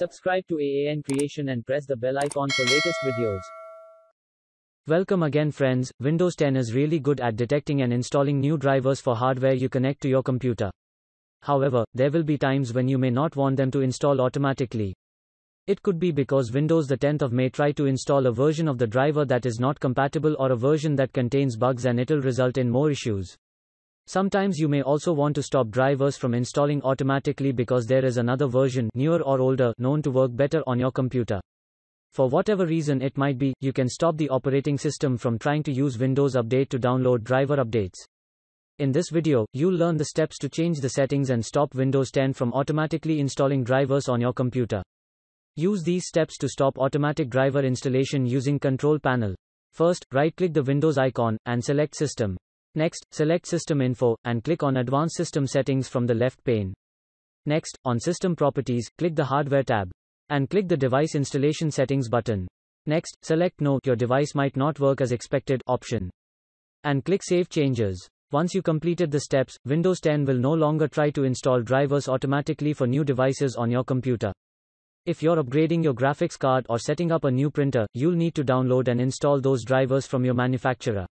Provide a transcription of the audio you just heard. Subscribe to AAN Creation and press the bell icon for latest videos. Welcome again, friends. Windows 10 is really good at detecting and installing new drivers for hardware you connect to your computer. However, there will be times when you may not want them to install automatically. It could be because Windows 10 may try to install a version of the driver that is not compatible or a version that contains bugs, and it'll result in more issues. Sometimes you may also want to stop drivers from installing automatically because there is another version, newer or older, known to work better on your computer. For whatever reason it might be, you can stop the operating system from trying to use Windows Update to download driver updates. In this video, you'll learn the steps to change the settings and stop Windows 10 from automatically installing drivers on your computer. Use these steps to stop automatic driver installation using Control Panel. First, right-click the Windows icon and select System. Next, select System Info and click on Advanced System Settings from the left pane. Next, on System Properties, click the Hardware tab and click the Device Installation Settings button. Next, select No, your device might not work as expected option, and click Save Changes. Once you completed the steps, Windows 10 will no longer try to install drivers automatically for new devices on your computer. If you're upgrading your graphics card or setting up a new printer, you'll need to download and install those drivers from your manufacturer.